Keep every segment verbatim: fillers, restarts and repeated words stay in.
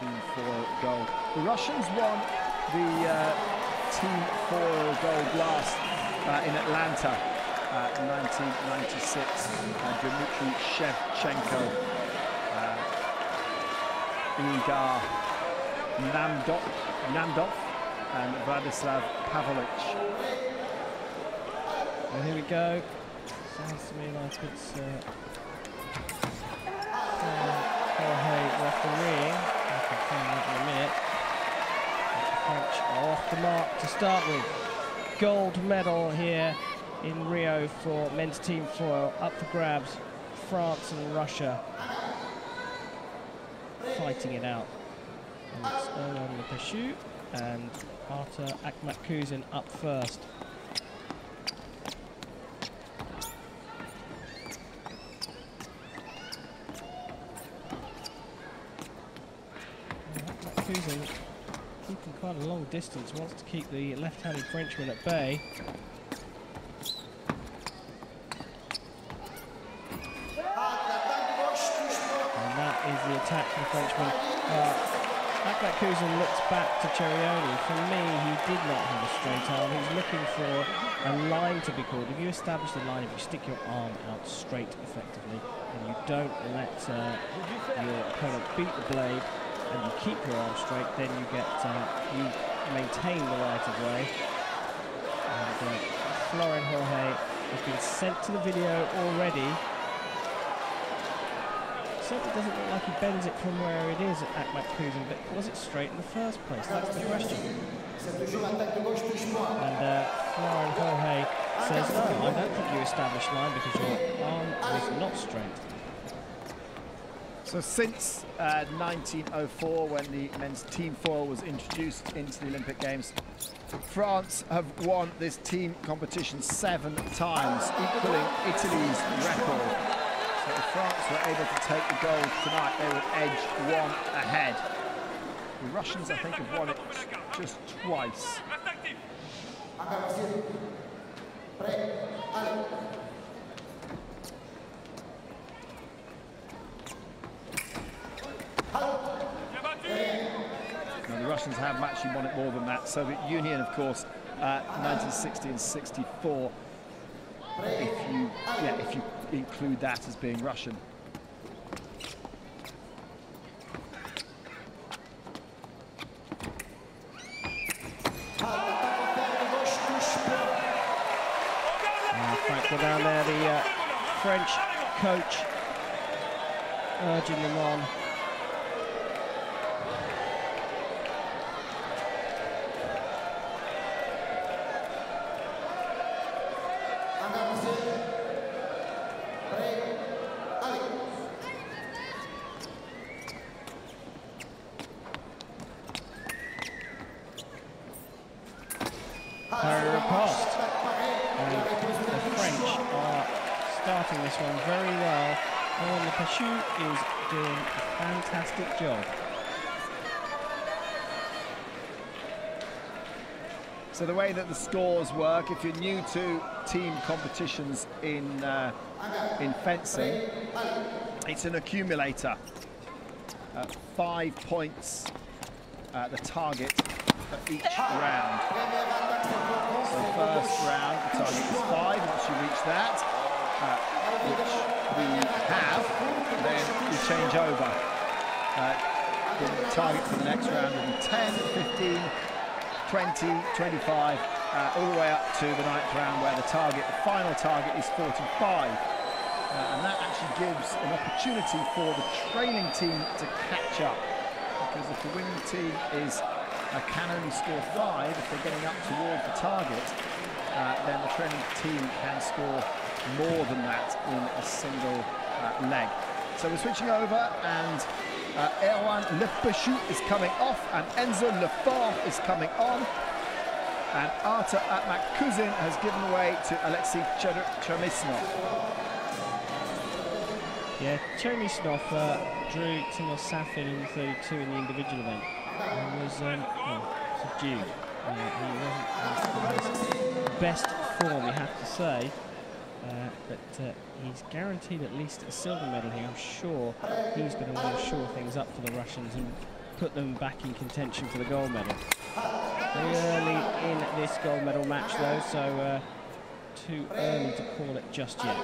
team four goal. The Russians won the uh, team four gold last uh, in Atlanta uh, in nineteen ninety-six. Uh, Dmitry Shevchenko, uh, Igar Nando Nandov and Vladislav Pavlic. Well, here we go. Sounds to me like it's uh, Jorge refereeing. I can find that in a minute. The French are off the mark to start with. Gold medal here in Rio for men's team foil. Up for grabs, France and Russia fighting it out. And it's Erwan Le Pechoux and Artur Akhmatkhuzin up first. Keeping quite a long distance, wants to keep the left-handed Frenchman at bay. And that is the attack from the Frenchman. Uh, Akhmatkhuzin looks back to Cerioni. For me, he did not have a straight arm. He's looking for a line to be called. If you establish the line, if you stick your arm out straight effectively, and you don't let uh, your opponent beat the blade, and you keep your arm straight, then you get uh, you maintain the right of way. And uh, Florian Jorge has been sent to the video already. Certainly doesn't look like he bends it from where it is at Akhmatkhuzin, but was it straight in the first place? That's the question. And uh, Florian Jorge says, no, I don't think you established line because your arm was not straight. So since uh, nineteen oh four, when the men's team foil was introduced into the Olympic Games, France have won this team competition seven times, equaling Italy's record. So if France were able to take the gold tonight, they would edge one ahead. The Russians, I think, have won it just twice. Now, the Russians have actually won it more than that. Soviet Union, of course, uh, nineteen sixty and sixty-four. If you, yeah, if you include that as being Russian. Uh, Frank Bedane there, the uh, French coach, urging them on. So the way that the scores work, if you're new to team competitions in uh, in fencing, it's an accumulator. Uh, five points at the target for each round. So first round, the target is five. Once you reach that, uh, which we have, then you change over. Uh, the target for the next round will be ten, fifteen, twenty, twenty-five, uh, all the way up to the ninth round, where the target, the final target, is forty-five. Uh, and that actually gives an opportunity for the trailing team to catch up, because if the winning team is uh, can only score five, if they're getting up towards the target, uh, then the trailing team can score more than that in a single uh, leg. So we're switching over, and Uh, Erwan Le Pechoux is coming off, and Enzo Lefort is coming on, and Artur Akhmatkhuzin has given way to Alexei Cheremisinov. Yeah, Cheremisinov uh, drew Timur Safin in thirty-two in the individual event and was um, oh, subdued. Uh, he wasn't in his best form, you have to say. Uh, but uh, he's guaranteed at least a silver medal here. I'm sure he's going to want to shore things up for the Russians and put them back in contention for the gold medal. Early in this gold medal match though, so uh, too early to call it just yet.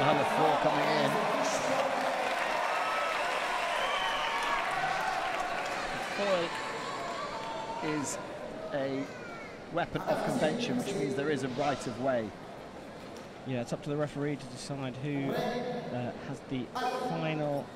Number four coming in. Foil is a weapon of convention, which means there is a right of way. Yeah, it's up to the referee to decide who uh, has the final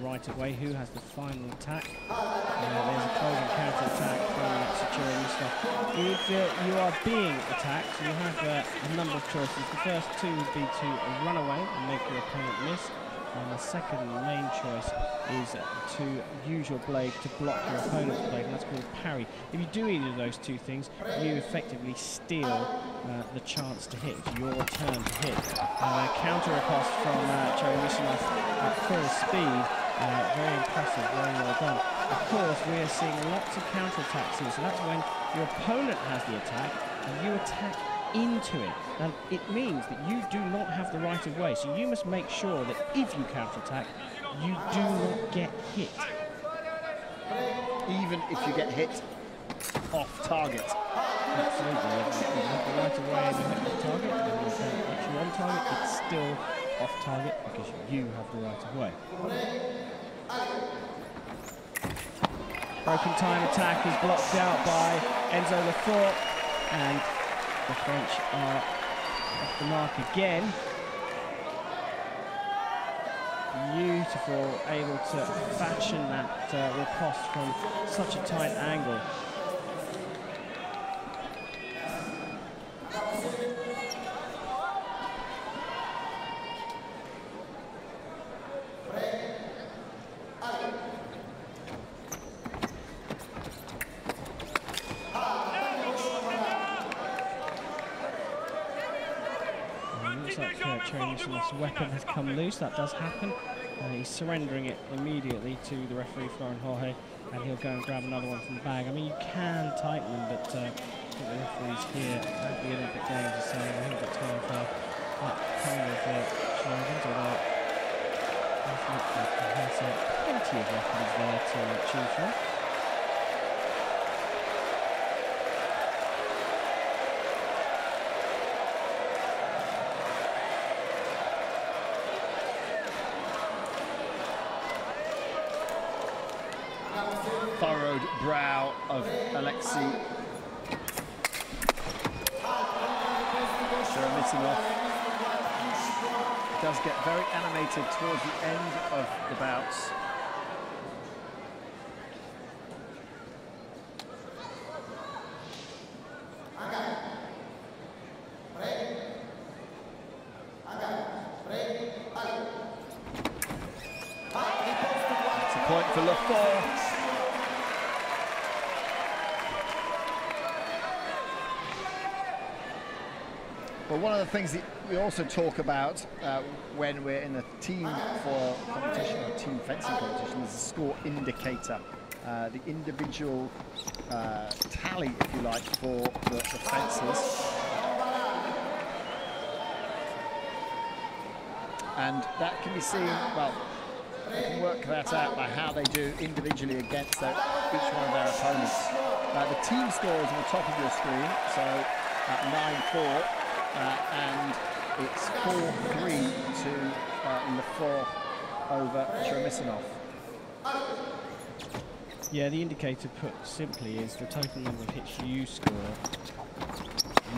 right of way, who has the final attack. Uh, there's a closing counter attack from Alexei Cheremisinov. If uh, you are being attacked, you have uh, a number of choices. The first two would be to run away and make your opponent miss. And the second main choice is to use your blade to block your opponent's blade, and that's called parry. If you do either of those two things, you effectively steal uh, the chance to hit, your turn to hit. Uh, counter across from uh, Cheremisinov at full speed, uh, very impressive, very well done. Of course, we're seeing lots of counter attacks here, so that's when your opponent has the attack and you attack into it. Now, it means that you do not have the right of way, so you must make sure that if you counterattack, you do not get hit. Even if you get hit off target. Absolutely. If you have the right of way and you hit off target, and you say it's on target, it's still off target because you have the right of way. Broken time attack is blocked out by Enzo Lefort, and the French are off the mark again. Beautiful, able to fashion that uh, riposte from such a tight angle. Cheremisinov weapon has come loose. That does happen. Uh, he's surrendering it immediately to the referee Florian Jorge, and he'll go and grab another one from the bag. I mean, you can tighten them, but uh, I think the referees here at the Olympic Games are saying I haven't got time for that kind of uh, challenges, although definitely has uh, plenty of weapons there to uh, choose from. Furrowed brow of Alexei Cheremisinov. Does get very animated towards the end of the bouts. It's a point for Lefort. Well, one of the things that we also talk about uh, when we're in a team foil competition or team fencing competition is the score indicator, uh, the individual uh, tally, if you like, for the, the fencers. And that can be seen, well, you can work that out by how they do individually against their, each one of their opponents. Uh, the team score is on the top of your screen, so at nine four. Uh, and it's four three to uh, Lefort over Cheremisinov. Yeah, the indicator put simply is the total number of hits you score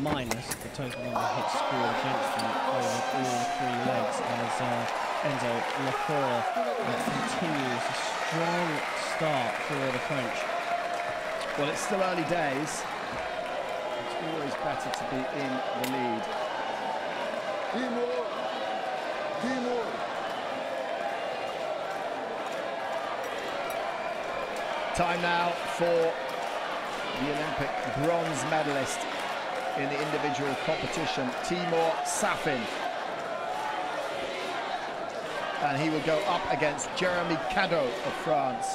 minus the total number of hits scored against you over all three legs, as uh, Enzo Lefort uh, continues a strong start for the French. Well, it's still early days. Always better to be in the lead. Timur, Timur. Time now for the Olympic bronze medalist in the individual competition, Timur Safin. And he will go up against Jérémy Cadot of France.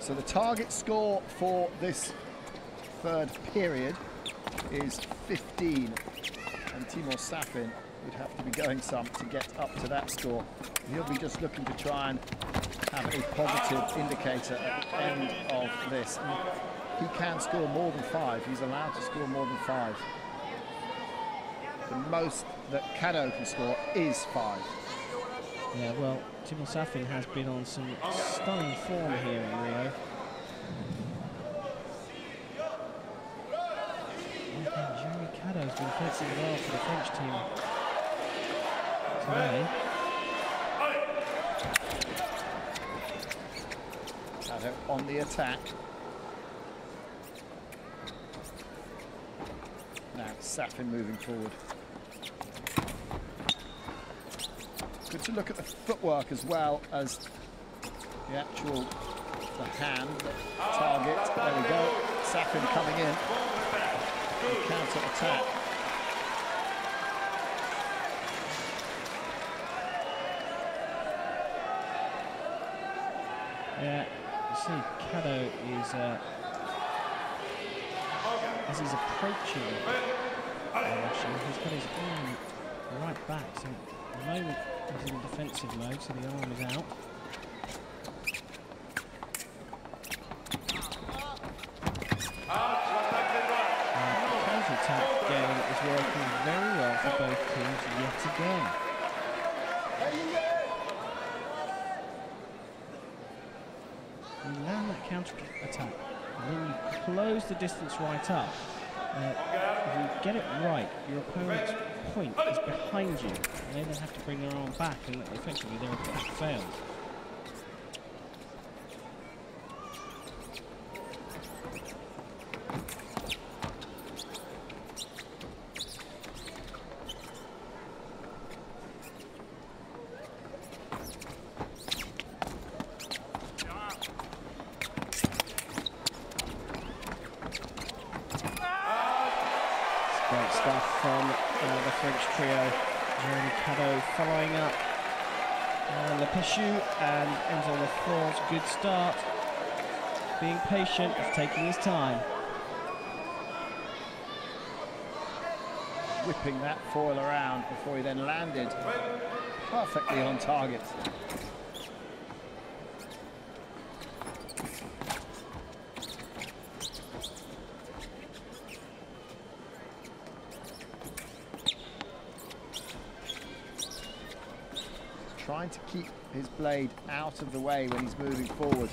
So the target score for this third period is fifteen, and Timur Safin would have to be going some to get up to that score. He'll be just looking to try and have a positive indicator at the end of this. And he can score more than five. He's allowed to score more than five. The most that Cadot can score is five. Yeah, well, Timur Safin has been on some stunning form here in Rio. Jérémy Cadot has been fencing well for the French team today. Cadot on the attack. Now Safin moving forward. Good to look at the footwork as well as the actual the hand the target. There we go. Safin coming in. The counter attack. Yeah, you see Cadot is uh, as he's approaching the direction, he's got his arm right back. So at the moment he's in defensive mode, so the arm is out. The counter-attack game is working very well for both teams yet again. You land that counter-attack, and then you close the distance right up. Uh, if you get it right, your opponent's point is behind you, and they then have to bring their arm back, and effectively their opponent failed. And Enzo Lefort, good start, being patient, taking his time. Whipping that foil around before he then landed perfectly on target. Trying to keep his blade out of the way when he's moving forward.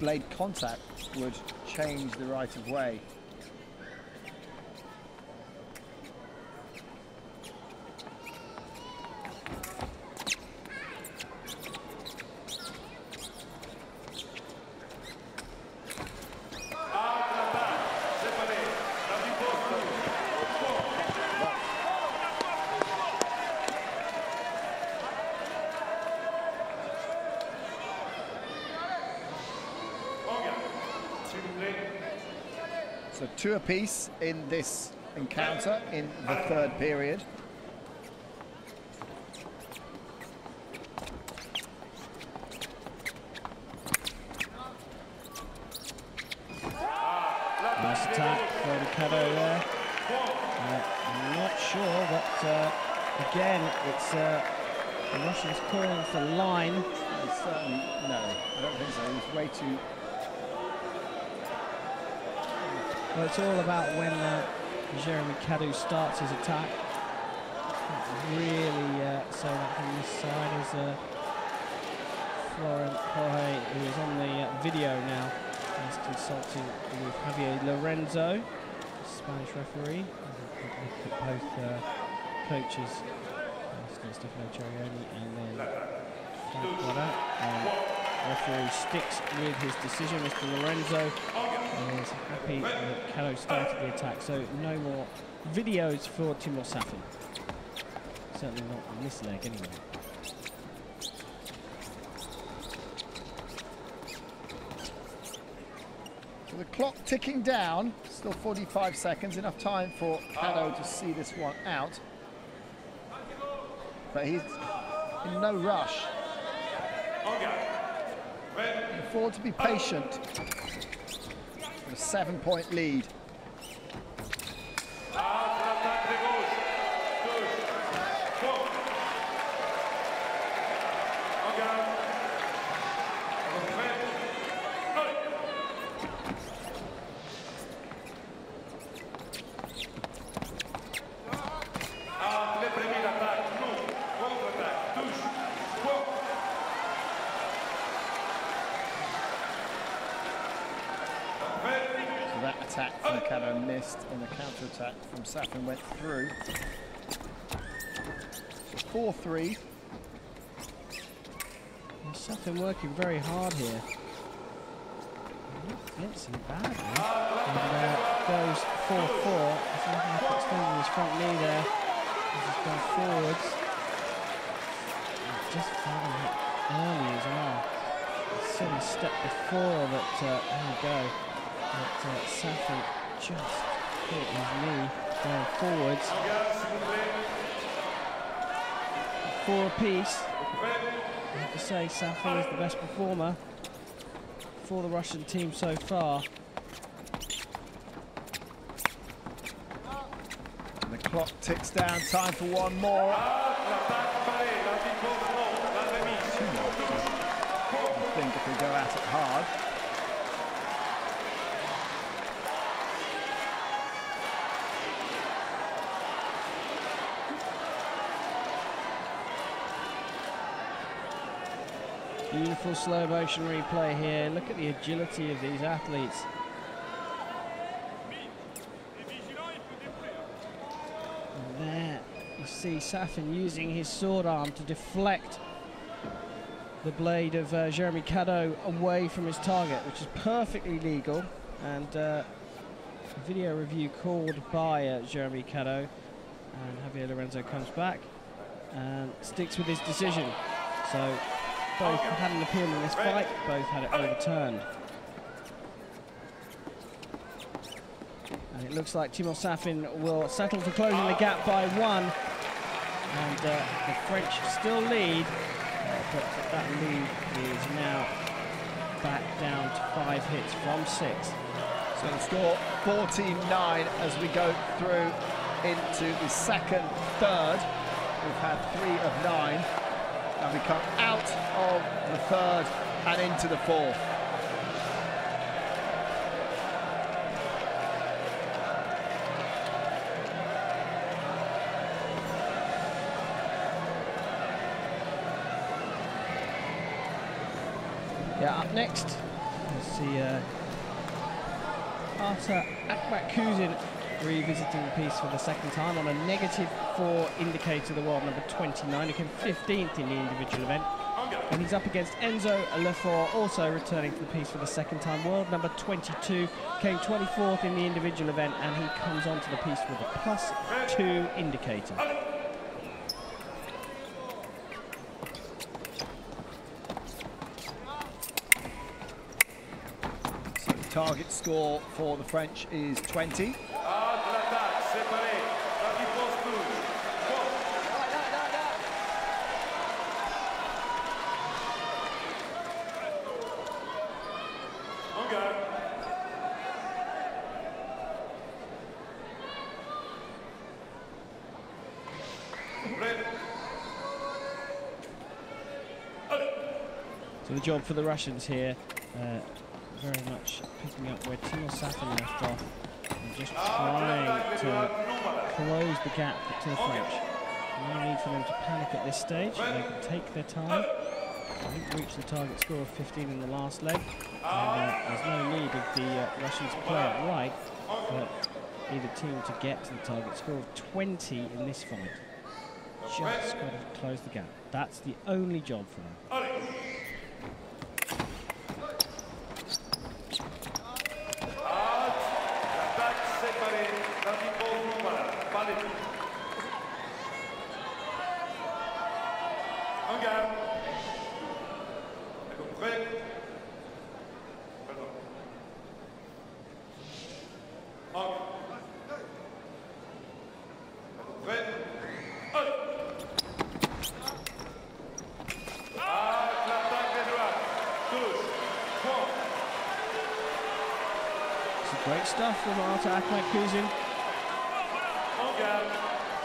Blade contact would change the right of way. Two apiece in this encounter in the third period. Nice attack from Cadot there. Uh, not sure, but uh, again, it's uh, the Russians calling for line. Certainly, no, I don't think so. He's way too. Well, it's all about when uh, Jérémy Cadot starts his attack. Can't really uh, say that from this side is uh, Florian Jorge, who is on the uh, video now. He's consulting with Javier Lorenzo, the Spanish referee. Look at both uh, coaches, Stefano Cerioni and then Frank Boidin. And referee sticks with his decision, Mister Lorenzo. Is happy that Cadot started the attack, so no more videos for Timur Safin. Certainly not on this leg, anyway. So the clock ticking down, still forty-five seconds, enough time for Cadot to see this one out. But he's in no rush. Can afford to be patient. A seven-point lead. And the counter-attack from Safin went through. four three. Safin working very hard here. Blitzing badly. And there uh, goes four four. Safin extending his front knee there. He's just going forwards. Just found it early as well. Sort of step before, but uh, there we go. But uh, Safin just hit his knee going forwards. Four apiece. I have to say, Safin is the best performer for the Russian team so far. And the clock ticks down, time for one more. I think if we go at it hard. Beautiful slow motion replay here. Look at the agility of these athletes. And there you see Safin using his sword arm to deflect the blade of uh, Jérémy Cadot away from his target, which is perfectly legal. And uh, video review called by uh, Jérémy Cadot. And Javier Lorenzo comes back and sticks with his decision. So both had an appeal in this fight, both had it overturned. And it looks like Timur Safin will settle for closing the gap by one. And uh, the French still lead, uh, but that lead is now back down to five hits from six. So the score fourteen nine as we go through into the second third. We've had three of nine. And we come out of the third and into the fourth. Yeah, up next, let's see uh, Artur Akhmatkhuzin revisiting the piece for the second time on a negative four indicator, the world number twenty-nine, who came fifteenth in the individual event. And he's up against Enzo Lefort, also returning to the piece for the second time, world number twenty-two, came twenty-fourth in the individual event, and he comes onto the piece with a plus two indicator. So the target score for the French is twenty. The job for the Russians here, uh, very much picking up where Timur Safin left off and just trying to close the gap to the French. No need for them to panic at this stage. They can take their time. They didn't reach the target score of fifteen in the last leg. And, uh, there's no need of the uh, Russians to play it right for either team to get to the target score of twenty in this fight. Just got to close the gap. That's the only job for them. Great stuff from Artur Akhmatkhuzin.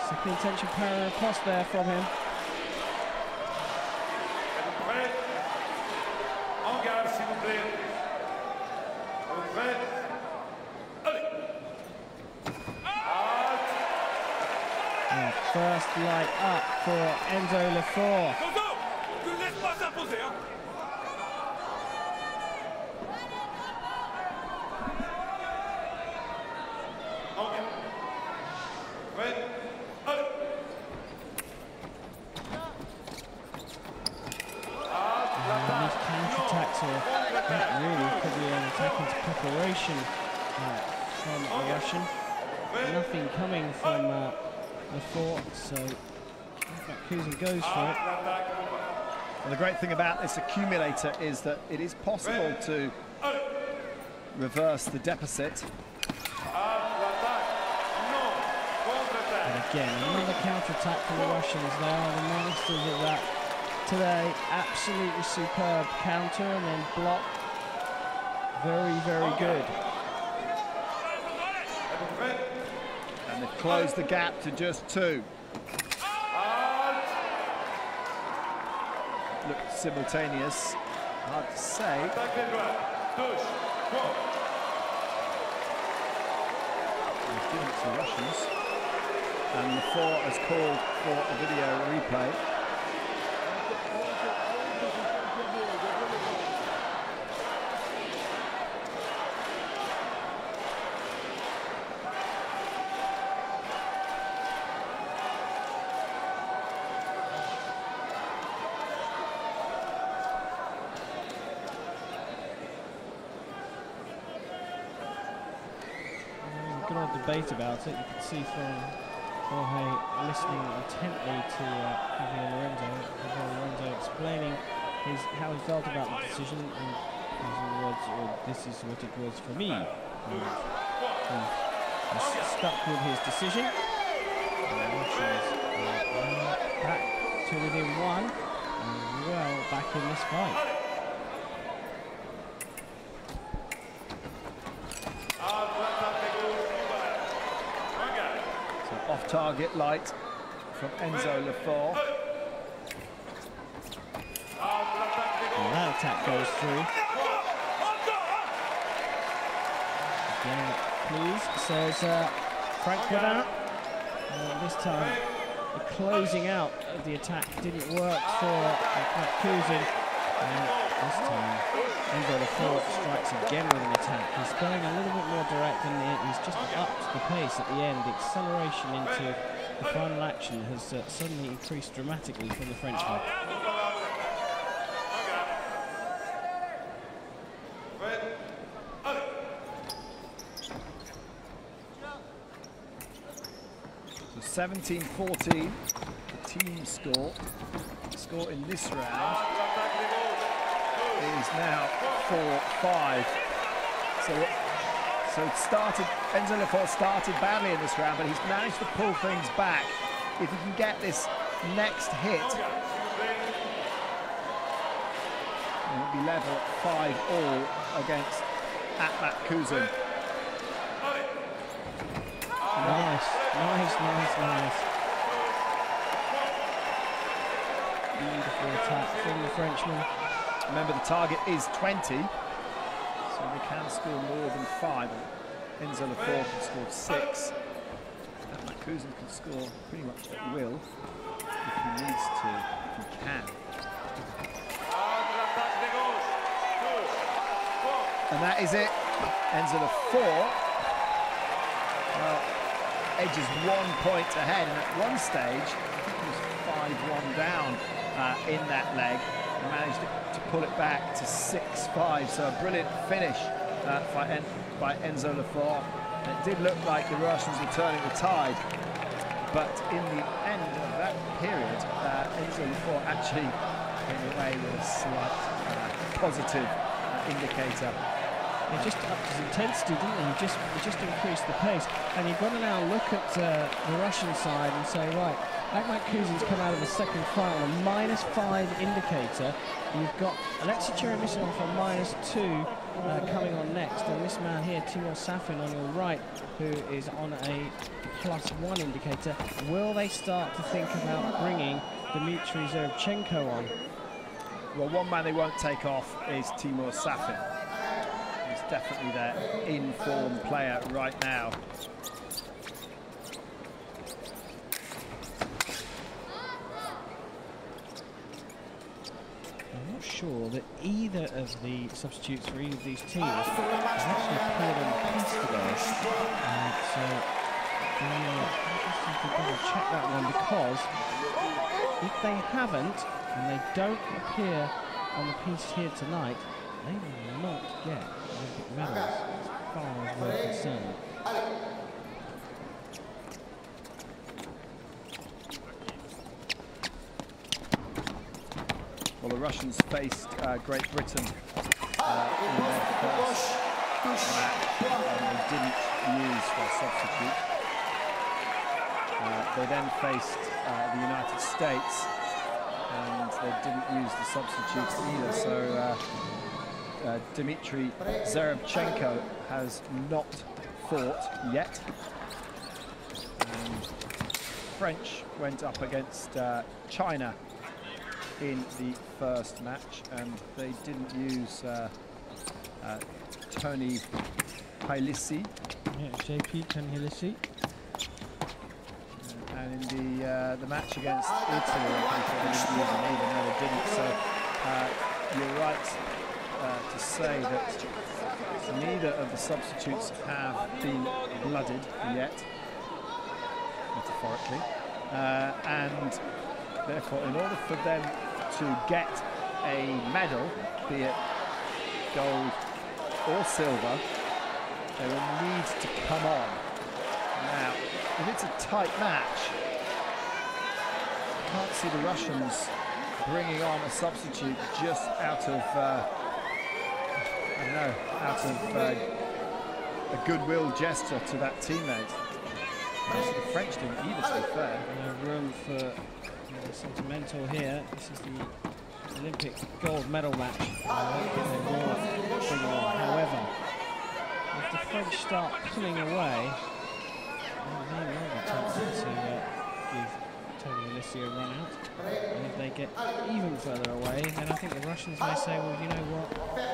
Second intention power across there from him. And first light up for Enzo Lefort. That really could be an attack into preparation uh, from the Russian. Nothing coming from uh, Lefort, so Akhmatkhuzin goes for it. Well, the great thing about this accumulator is that it is possible to reverse the deficit. And again, another counter-attack from the Russians. They are the masters of that today. Absolutely superb counter and then block. Very, very good. And they've closed the gap to just two. Looked simultaneous. Hard to say. They've given it to the Russians. And the four has called for a video replay. Debate about it. You can see from Jorge listening intently to uh, Javier Lorenzo. Javier Lorenzo explaining his, how he felt about the decision, and his words, well, this is what it was for me. He's stuck with his decision. And is, uh, back to within one, and well back in this fight. Target light from Enzo Lefort. And that attack goes through. Again, please, says uh, Frank Bedane. Uh, this time, the closing out of the attack didn't work for Akhmatkhuzin. And this time, Enzo Lefort strikes again with an attack. He's going a little bit more direct than the, he's just upped the pace at the end. The acceleration into the final action has uh, suddenly increased dramatically from the Frenchman. So seventeen fourteen, the team score. The score in this round is now four five. So, so it started, Enzo Lefort started badly in this round, but he's managed to pull things back. If he can get this next hit, it'll be level five all against Akhmatkhuzin. Nice, nice, nice, nice. Beautiful attack from the Frenchman. Remember, the target is twenty, so they can score more than five. Enzo Lefort can score six. Akhmatkhuzin can score pretty much at will if he needs to, if he can. And that is it. Enzo Lefort, well, edges one point ahead, and at one stage, he was five one down uh, in that leg. Managed to pull it back to six five, so a brilliant finish uh, by, en by Enzo Lefort. And it did look like the Russians were turning the tide, but in the end of that period, uh, Enzo Lefort actually came away with a slight uh, positive uh, indicator. He just upped his intensity, didn't he? He just, he just increased the pace, and you've got to now look at uh, the Russian side and say, right, Akhmatkhuzin's come out of the second final, a minus five indicator, You've got Alexei Cheremisinov on minus two uh, coming on next, and this man here, Timur Safin, on your right, who is on a plus one indicator. Will they start to think about bringing Dmitry Zerubchenko on? Well, one man who won't take off is Timur Safin. He's definitely their in-form player right now. Sure that either of the substitutes for either of these teams has actually appeared on the pass today. And so interesting to double check that one, because if they haven't and they don't appear on the piece here tonight, they will not get Olympic medals as far as we're concerned. Well, the Russians faced uh, Great Britain uh, in their first match, and they didn't use their substitute. Uh, they then faced uh, the United States, and they didn't use the substitutes either. So uh, uh, Dmitry Zerubchenko has not fought yet. And French went up against uh, China in the first match, and they didn't use uh, uh, Tony Pylissi. Yeah, J P Tony Pylissi. And in the uh, the match against Italy, they didn't use him either. No, they didn't. So uh, you're right uh, to say that neither of the substitutes have been blooded yet, metaphorically, uh, and therefore, in order for them to get a medal, be it gold or silver, they will need to come on. Now, if it's a tight match, I can't see the Russians bringing on a substitute just out of, uh, I don't know, out of uh, a goodwill gesture to that teammate. Most of the French didn't either, to be fair. No room for sentimental here. This is the Olympic gold medal match. However, if the French start pulling away, they may well be tempted to uh, give Tony Alessio a run out. And if they get even further away, then I think the Russians may say, well, you know what,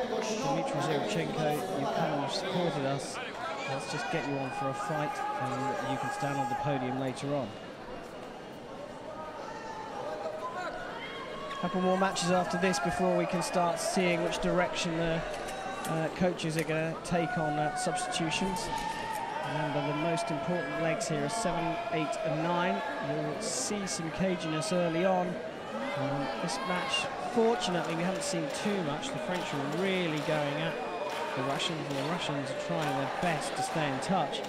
Dmitry Zerubchenko, you've come and supported us. Let's just get you on for a fight, and you can stand on the podium later on. A couple more matches after this before we can start seeing which direction the uh, coaches are going to take on uh, substitutions. Remember, the most important legs here are seven, eight and nine. You'll see some caginess early on. Um, this match, fortunately, we haven't seen too much. The French are really going at the Russians, and the Russians are trying their best to stay in touch.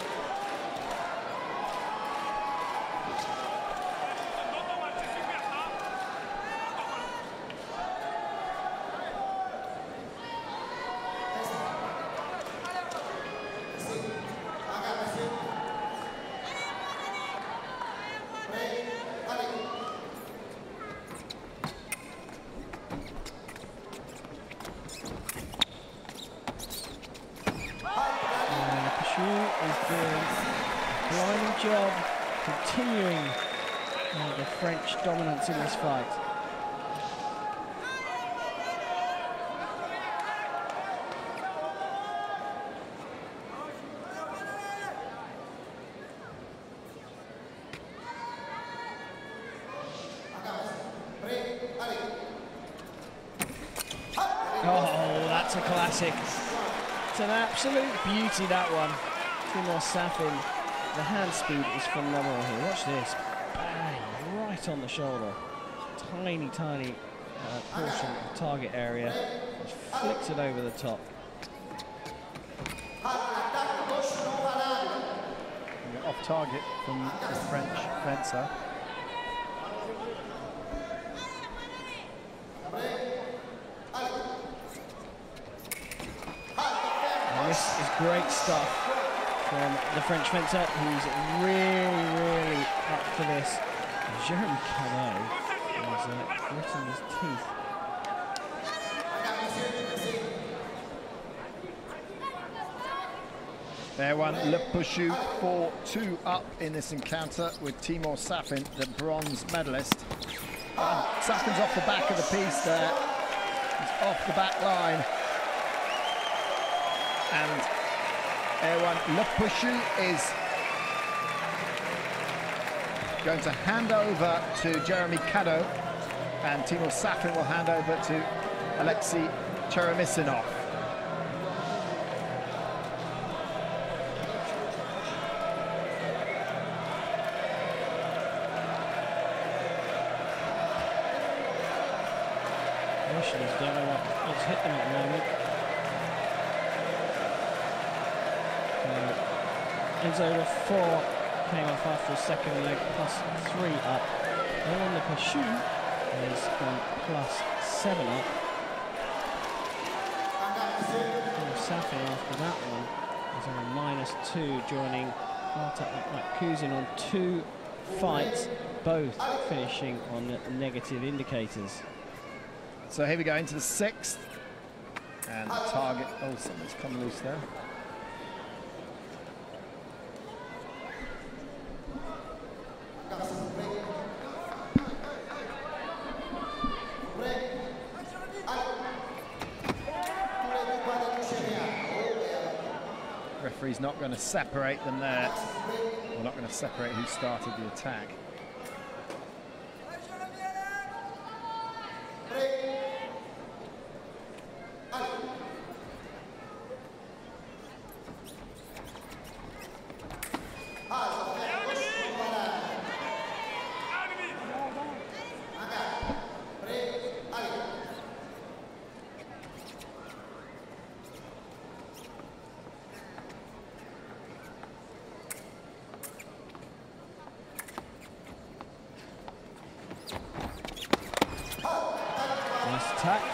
Dominance in this fight. Oh, that's a classic. It's an absolute beauty, that one. Timur Safin, the hand speed is phenomenal here. Watch this. On the shoulder, tiny, tiny uh, portion of the target area, just flicks it over the top. Off target from the French fencer. And this is great stuff from the French fencer, who's really, really up for this. Jérémy Cadot has uh, gritting his teeth Erwan Le Pechoux, four two up in this encounter with Timur Safin, the bronze medalist. And Safin's off the back of the piece there. He's off the back line. And Erwan Le Pechoux is going to hand over to Jérémy Cadot, and Timur Safin will hand over to Alexei Cheremisinov. Russians don't know what's hit them at the moment. Uh, Enzo Lefort came off after a second leg, plus three up. Erwan Le Pechoux is gone plus seven up. And Safin after that one is on a minus two, joining Artur Akhmatkhuzin on two fights, both finishing on negative indicators. So here we go into the sixth, and the target. Oh, something's come loose there. Referee's not going to separate them there. We're not going to separate who started the attack.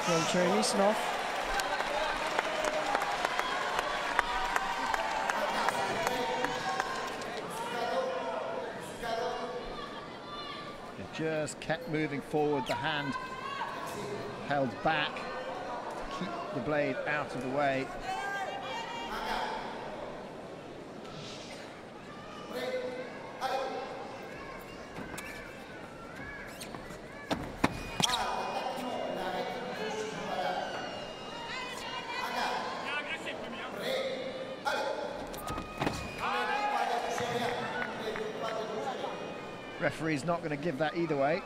From Cheremisinov. It just kept moving forward, the hand held back to keep the blade out of the way. Referee's not going to give that either way.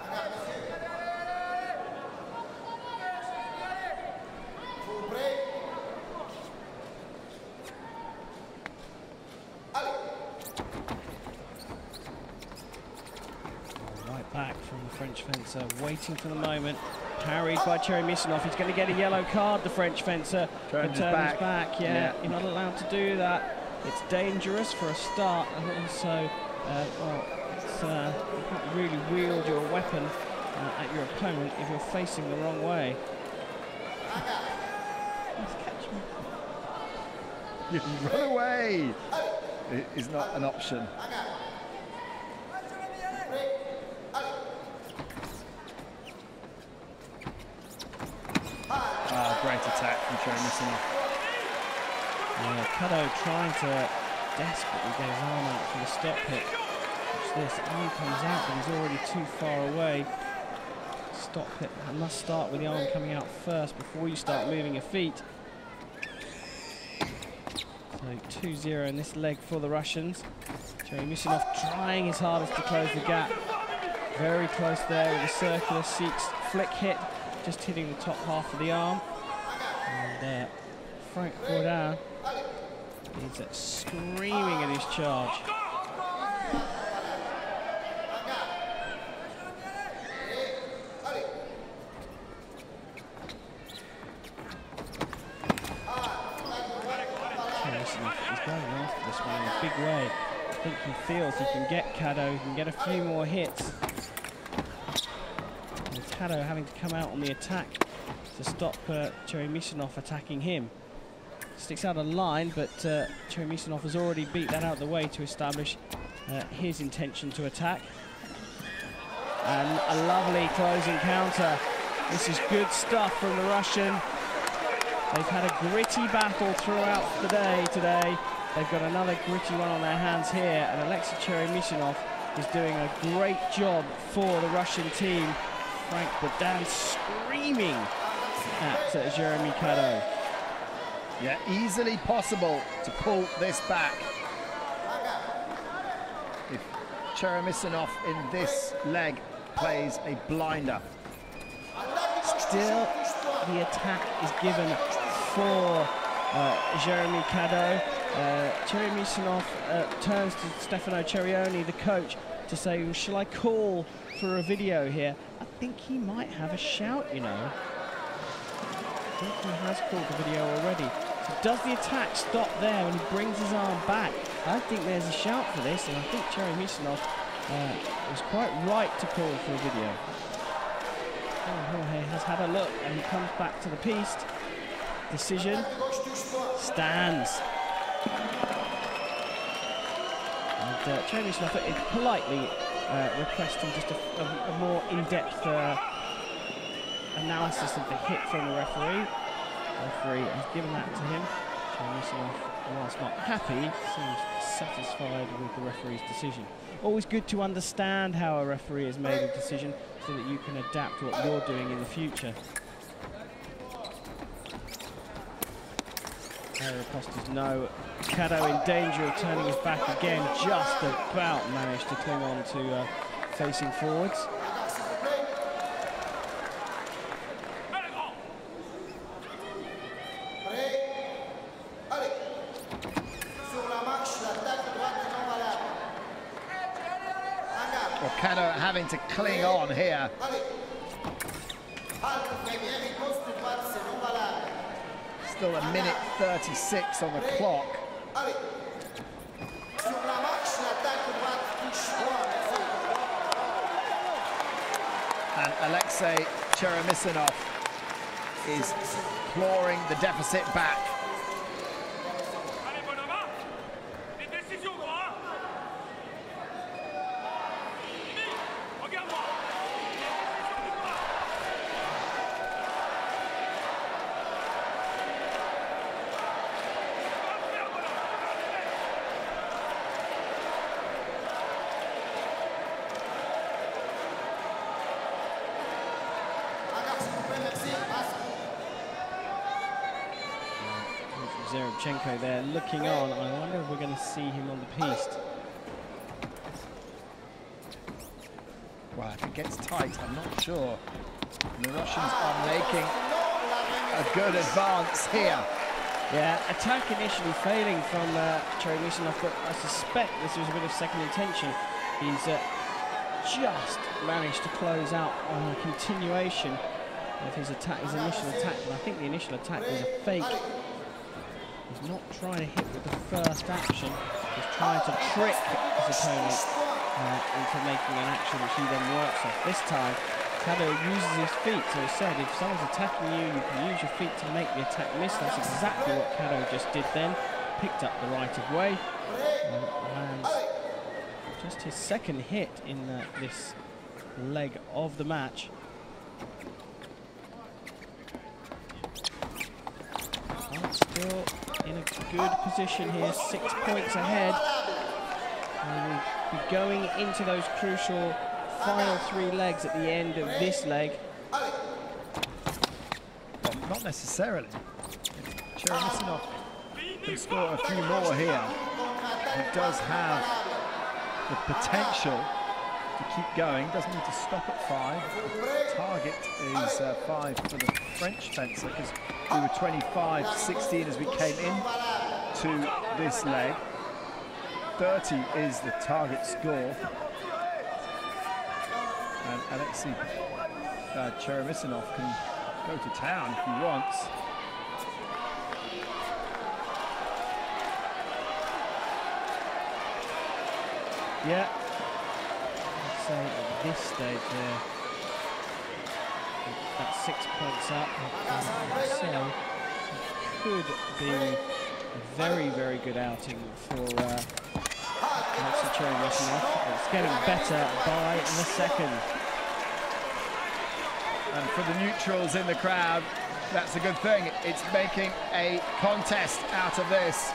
Right back from the French fencer, waiting for the moment. Parried by Cheremisinov. He's going to get a yellow card, the French fencer. Turn his back. back. Yeah, yeah, you're not allowed to do that. It's dangerous for a start, and also, uh, well, Uh, you can't really wield your weapon uh, at your opponent if you're facing the wrong way. You run away! It is not an option. Ah, great attack from Cheremisinov. Yeah, Cadot trying to desperately get his arm out for the step hit. This arm comes out, but he's already too far away. Stop it. I must start with the arm coming out first before you start moving your feet. So two zero in this leg for the Russians. Cheremisinov trying his hardest to close the gap. Very close there with a circular seeks flick hit, just hitting the top half of the arm. And uh, Frank Boidin is uh, screaming at his charge. Way. I think he feels he can get Cadot, he can get a few more hits. And Cadot having to come out on the attack to stop uh, Cheremisinov attacking him. Sticks out a line, but uh, Cheremisinov has already beat that out of the way to establish uh, his intention to attack. And a lovely closing counter. This is good stuff from the Russian. They've had a gritty battle throughout the day today. They've got another gritty one on their hands here, and Alexei Cheremisinov is doing a great job for the Russian team. Frank Bedane screaming at uh, Jérémy Cadot. Yeah, easily possible to pull this back. If Cheremisinov in this leg plays a blinder. Still, the attack is given for uh, Jérémy Cadot. Uh, Cheremisinov uh, turns to Stefano Cerioni, the coach, to say, well, shall I call for a video here? I think he might have a shout, you know. I think he has called the video already. So does the attack stop there when he brings his arm back? I think there's a shout for this, and I think Cheremisinov uh, was quite right to call for a video. Oh, Jorge has had a look, and he comes back to the piece. Decision stands. And uh, Cheremisinov is politely uh, requesting just a, a, a more in-depth uh, analysis of the hit from the referee. The referee has given that to him. Cheremisinov, whilst not happy, seems satisfied with the referee's decision. Always good to understand how a referee has made a decision so that you can adapt what you're doing in the future. Costas, no. Cadot in danger of turning his back again, just about managed to cling on to uh, facing forwards. Cadot having to cling on here. Still a minute thirty-six on the clock. And Alexei Cheremisinov is clawing the deficit back. Zerubchenko there looking on. I wonder if we're going to see him on the piece. Well, if it gets tight, I'm not sure. And the Russians are making a good advance here. Yeah, attack initially failing from uh, Cheremisinov, but I suspect this was a bit of second intention. He's uh, just managed to close out on a continuation of his attack, his initial attack. And I think the initial attack was a fake. He's not trying to hit with the first action, he's trying to trick his opponent uh, into making an action which he then works off. This time, Cadot uses his feet, so he said if someone's attacking you, you can use your feet to make the attack miss. That's exactly what Cadot just did then. Picked up the right of way, and just his second hit in uh, this leg of the match. Still in a good position here, six points ahead. And we'll be going into those crucial final three legs at the end of this leg. Well, not necessarily. Cheremisinov can score a few more here. He does have the potential to keep going. Doesn't need to stop at five. The target is uh, five for the French fencer, because we were twenty-five sixteen as we came in to this leg. thirty is the target score. And Alexei uh, Cheremisinov can go to town if he wants. Yeah. So at this stage there, that's six points up, so could be a very, very good outing for uh, Alexei Cheremisinov. It's getting better by the second. And for the neutrals in the crowd, that's a good thing. It's making a contest out of this.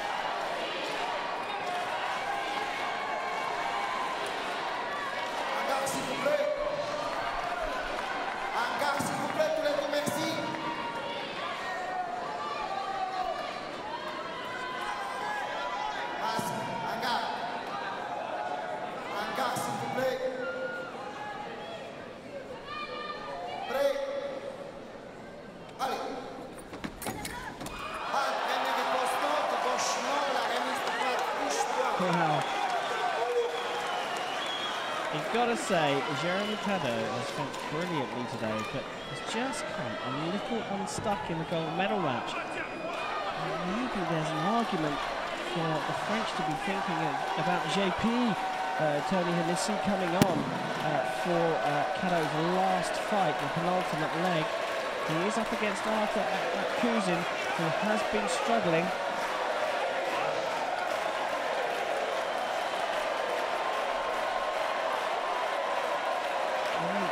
gotta say, Jérémy Cadot has fought brilliantly today, but has just come a little unstuck in the gold medal match. And maybe there's an argument for the French to be thinking of, about J P uh, Tony Pylissi coming on uh, for uh, Cadot's last fight, the penultimate leg. He is up against Artur Akhmatkhuzin, who has been struggling.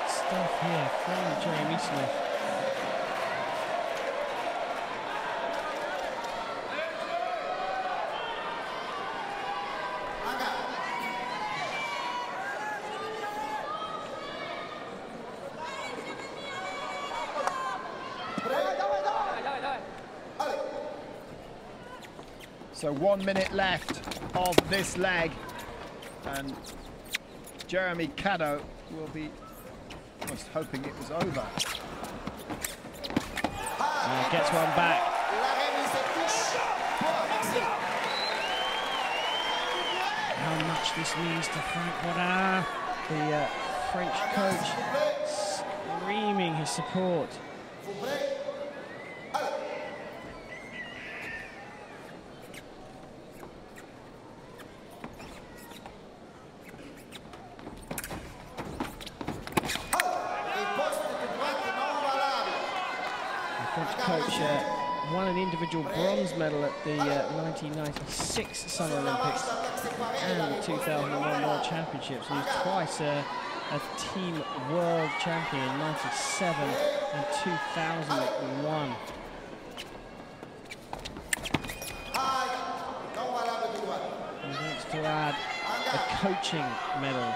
Stuff here from Cheremisinov. So one minute left of this leg, and Jérémy Cadot will be almost hoping it was over. Uh, gets one back. How much this means to Frank Boidin, the uh, French coach, screaming his support. Coach uh, won an individual bronze medal at the uh, nineteen ninety-six Summer Olympics and two thousand one World Championships. He was twice uh, a team world champion in ninety-seven and two thousand one. And wants to add a coaching medal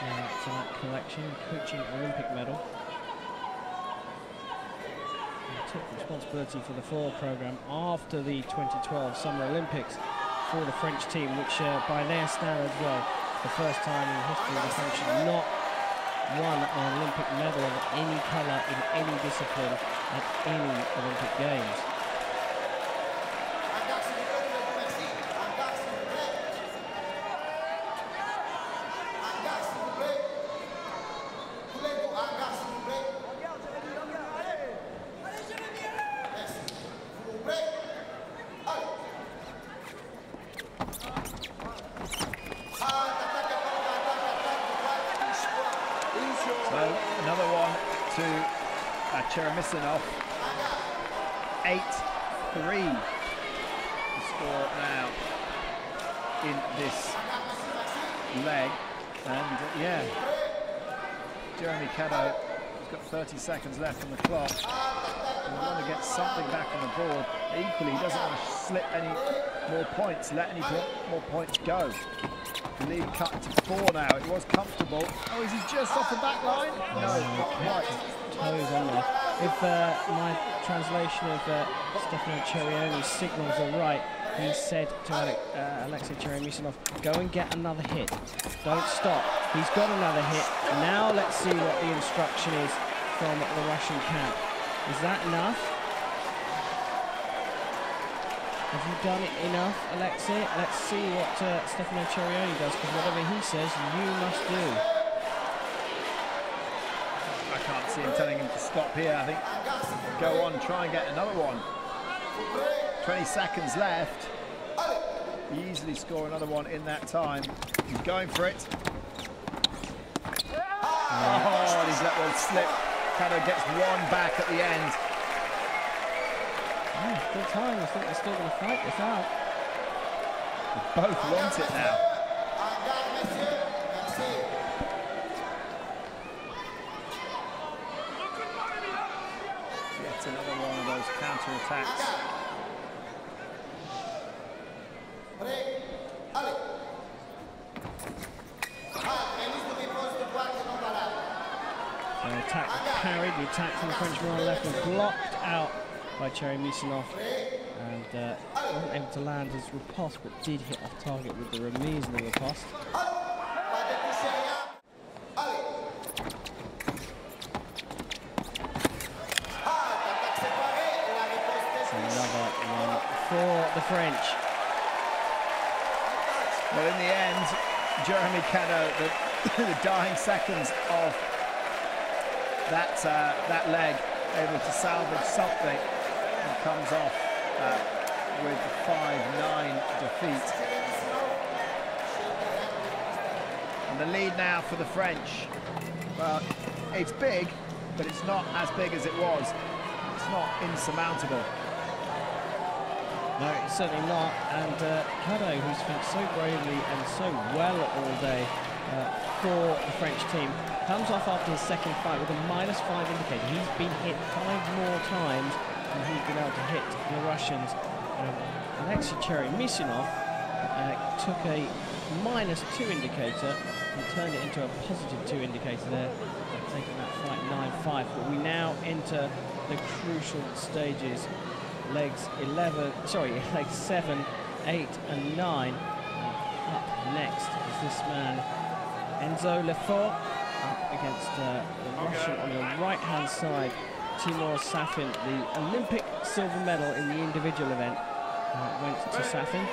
uh, to that collection, coaching Olympic medal. Responsibility for the foil program after the twenty twelve Summer Olympics for the French team, which uh, by their standards, well, the first time in history the French have not won an Olympic medal of any colour in any discipline at any Olympic Games. Cheremisinov, eight three the score now in this leg. And uh, yeah, Jérémy Cadot has got thirty seconds left on the clock. We want to get something back on the board. Equally, he doesn't want to slip any more points, let any more points go. The lead cut to four now. It was comfortable. Oh, is he just off the back line? No, not quite. Toes on there. If uh, my translation of uh, Stefano Cerioni's signals are right, he said to Ale uh, Alexei Cheremisinov, go and get another hit. Don't stop. He's got another hit. Now let's see what the instruction is from the Russian camp. Is that enough? Have you done it enough, Alexei? Let's see what uh, Stefano Cerioni does, because whatever he says, you must do. Can't see him telling him to stop here. I think go on, try and get another one. twenty seconds left. You easily score another one in that time. He's going for it. Oh, and he's let one slip. Cadot gets one back at the end. Oh, good time. I think they're still going to fight this out. They both want it now. Counter-attacks. So an attack parried, the attack from the Frenchman on the left was blocked out by Cheremisinov and uh, wasn't able to land his riposte, but did hit off target with the remise in the riposte. The French. Well, in the end, Jérémy Cadot, the the dying seconds of that uh, that leg, able to salvage something, and comes off uh, with five nine defeat. And the lead now for the French. Well, it's big, but it's not as big as it was. It's not insurmountable. No, it's certainly not. And uh, Cadot, who's fought so bravely and so well all day uh, for the French team, comes off after his second fight with a minus five indicator. He's been hit five more times than he's been able to hit the Russians. Um, Alexei Cheremisinov uh, took a minus two indicator and turned it into a positive two indicator there, taking that fight nine five. But we now enter the crucial stages. Legs eleven, sorry, legs seven, eight, and nine. And up next is this man, Enzo Lefort, up against uh, the okay. Russian on the right-hand side, Timur Safin, the Olympic silver medal in the individual event. Uh, went to Safin.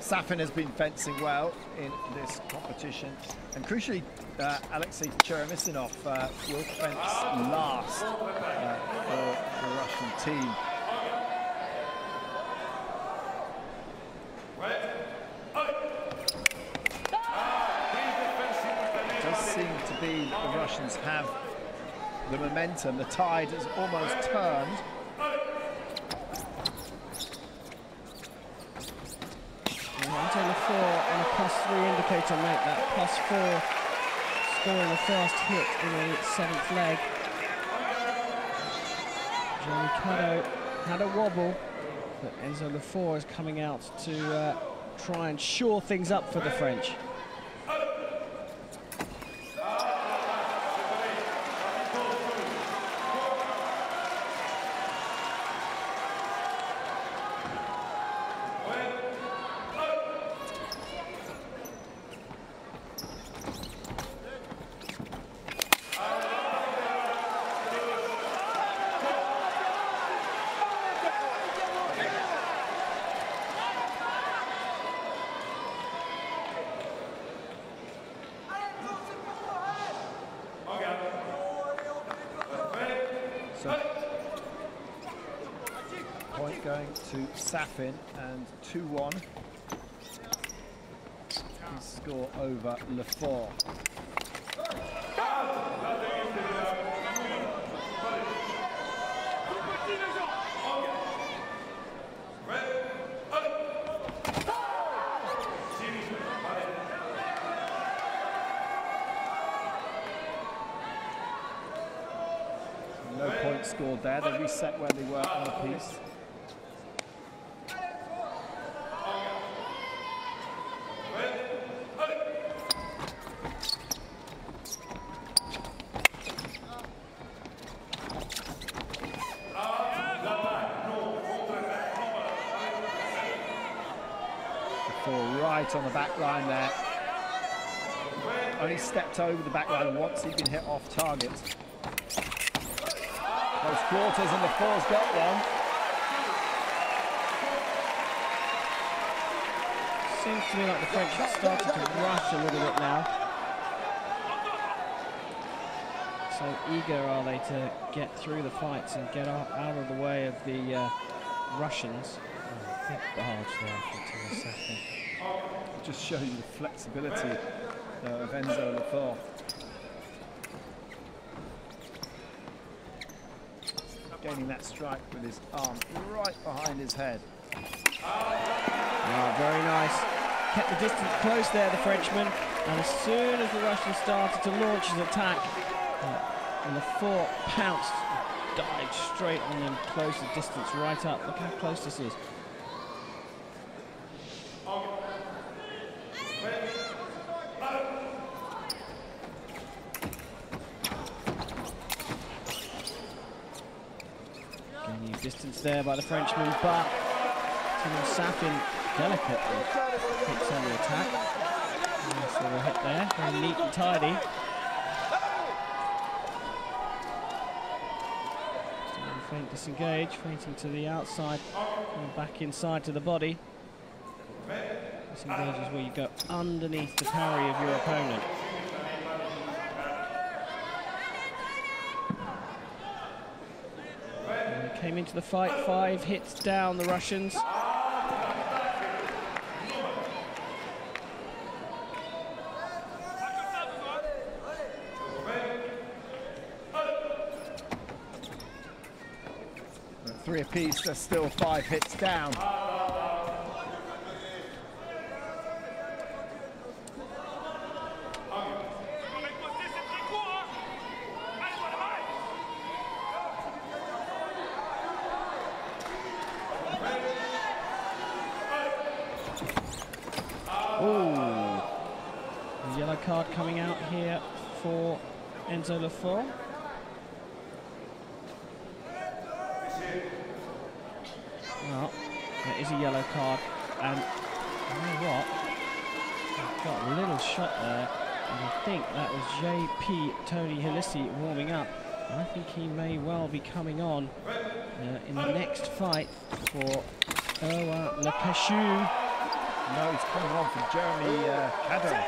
Safin has been fencing well in this competition, and crucially, uh, Alexei Cheremisinov uh, will fence last uh, for the Russian team. It does seem to be that the Russians have the momentum. The tide has almost turned. Plus three indicator make that plus four, scoring the first hit in the seventh leg. Jérémy Cadot had a wobble, but Enzo Lefort is coming out to uh, try and shore things up for the French. Point going to Safin, and two one. His score over Lefort. No point scored there. They reset where they were on the piece. Right on the back line there. Only stepped over the back line once. He'd been hit off target. Those quarters, and the four's got one. Seems to me like the French have started to rush a little bit now. So eager are they to get through the fights and get out of the way of the uh, Russians. Oh, a hard there for a second. Just shows you the flexibility uh, of Enzo Lefort. Gaining that strike with his arm right behind his head. Oh, very nice. Kept the distance close there, the Frenchman. And as soon as the Russian started to launch his attack, uh, and the four pounced, dived straight on him, closed the distance right up. Look how close this is. Distance there by the Frenchman, but Timur Safin delicately picks on the attack. Nice little hit there, very neat and tidy. Feint disengage, feinting to the outside, and back inside to the body. There's some gauges where you go underneath the parry of your opponent. And came into the fight, five hits down the Russians. Three apiece, there's still five hits down. Card coming out here for Enzo Lefort. Well, there is a yellow card, and you know what? I've got a little shot there, and I think that was J P Tony Pylissi warming up. I think he may well be coming on uh, in the next fight for Erwan Le Pechoux. No, he's coming on for Jérémy uh, Cadot.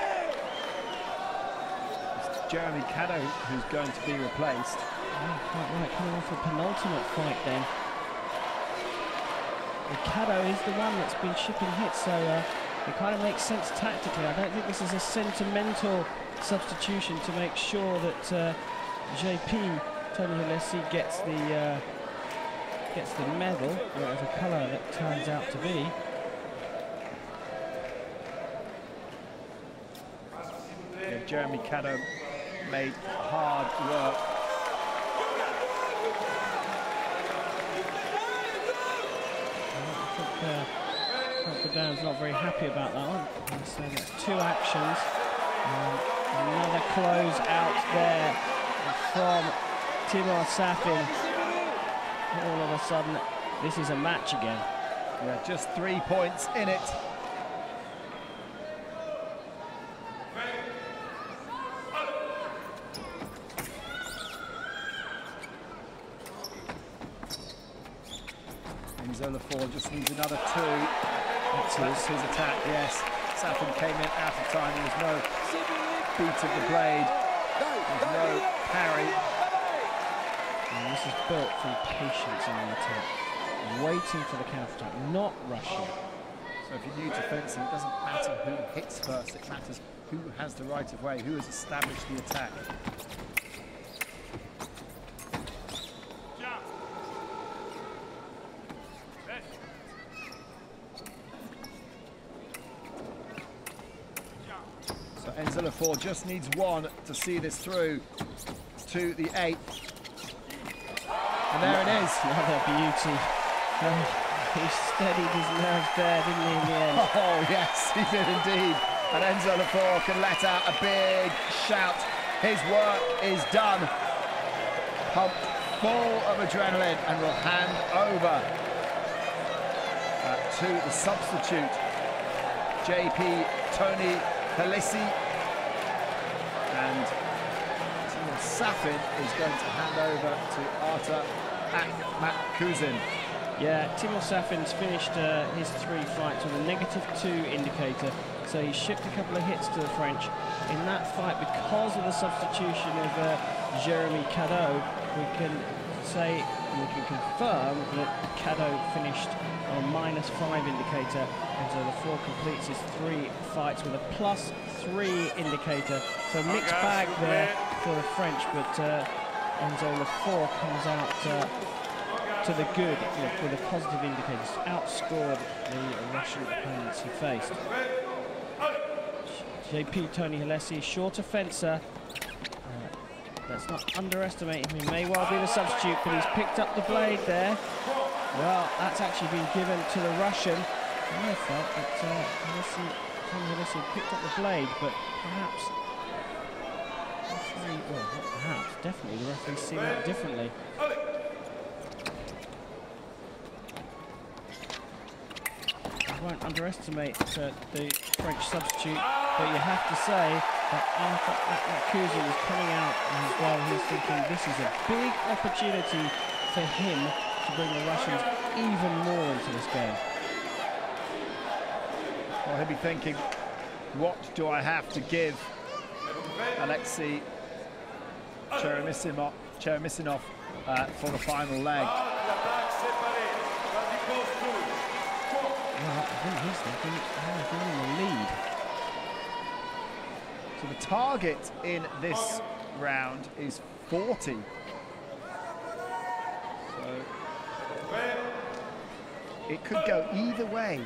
Jérémy Cadot, who's going to be replaced. Oh, quite right, coming off a penultimate fight then. And Cadot is the one that's been shipping hits, so uh, it kind of makes sense tactically. I don't think this is a sentimental substitution to make sure that uh, J P Tony Pylissi gets the uh, gets the medal, whatever colour that turns out to be. Yeah, Jérémy Cadot made hard work. I think uh, Frank Bedane's not very happy about that one. So that's two actions. Um, another close out there from Timur Safin. All of a sudden, this is a match again. Yeah, just three points in it. Lefort just needs another two. That's his, his attack, yes. Safin came in out of time. There was no beat of the blade. There was no parry. And this is built from patience in the attack. Waiting for the counter-attack, not rushing. So if you're new to fencing, it doesn't matter who hits first. It matters who has the right of way, who has established the attack. Enzo Lefort just needs one to see this through to the eighth. And there it is. Another beauty. Um, he steadied his nerves there, didn't he, in the end? Oh, yes, he did indeed. And Enzo Lefort can let out a big shout. His work is done. Pumped full of adrenaline and will hand over uh, to the substitute, J P Tony Pylissi. And Timur Safin is going to hand over to Artur Akhmatkhuzin. Yeah, Timur Safin's finished uh, his three fights with a negative two indicator, so he shipped a couple of hits to the French. In that fight, because of the substitution of uh, Jérémy Cadot, we can say, we can confirm that Cadot finished on a minus five indicator, and so Lefort completes his three fights with a plus three indicator. So mixed bag there for the French, but uh, Enzo Lefort comes out uh, to the good with, with a positive indicator. Outscored the Russian opponents he faced. J P Tony Pylissi, shorter fencer. Uh, let's not underestimate him. He may well be the substitute, but he's picked up the blade there. Well, that's actually been given to the Russian. I felt that uh, Pylissi, Tony Pylissi picked up the blade, but perhaps, well, not perhaps, definitely the referees see that differently. I won't underestimate uh, the French substitute, but you have to say that Artur Akhmatkhuzin is coming out as well. He's thinking this is a big opportunity for him to bring the Russians even more into this game. Well, he'll be thinking, what do I have to give Alexei Cheremisinov, Cheremisinov uh, for the final leg? Well, I think he's thinking, oh, I'm in the lead. So the target in this round is forty. So it could go either way.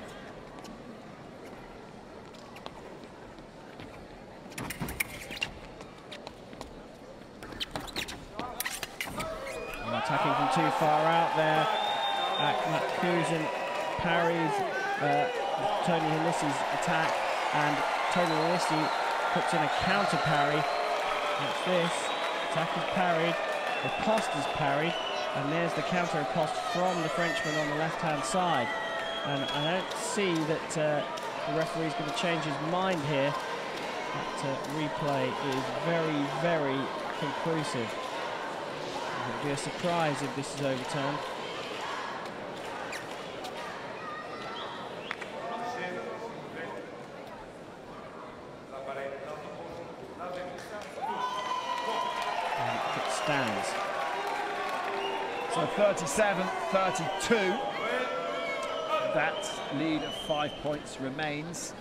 Attacking from too far out there. Akhmatkhuzin parries uh, Tony Hinissi's attack, and Tony Hinissi puts in a counter parry. Watch this. Attack is parried, riposte is parried, and there's the counter riposte from the Frenchman on the left-hand side. And I don't see that uh, the referee's going to change his mind here. That uh, replay is very, very conclusive. It would be a surprise if this is overturned. And it stands. So thirty-seven thirty-two. That lead of five points remains.